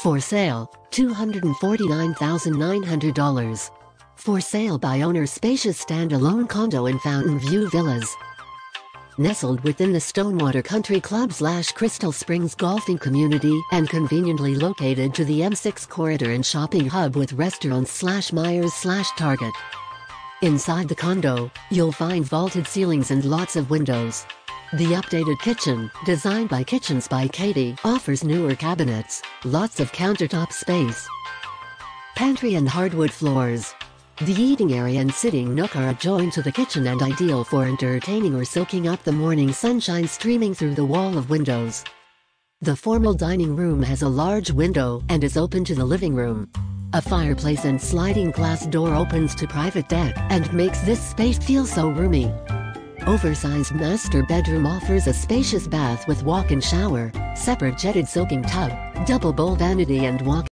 For sale, $249,900. For sale by owner. Spacious standalone condo in Fountain View Villas. Nestled within the Stonewater Country Club / Crystal Springs golfing community and conveniently located to the M6 corridor and shopping hub with restaurants / Meijer / Target. Inside the condo, you'll find vaulted ceilings and lots of windows. The updated kitchen, designed by Kitchens by Katie, offers newer cabinets, lots of countertop space, pantry and hardwood floors. The eating area and sitting nook are adjoined to the kitchen and ideal for entertaining or soaking up the morning sunshine streaming through the wall of windows. The formal dining room has a large window and is open to the living room. A fireplace and sliding glass door opens to private deck and makes this space feel so roomy. Oversized master bedroom offers a spacious bath with walk-in shower, separate jetted soaking tub, double bowl vanity and walk-in.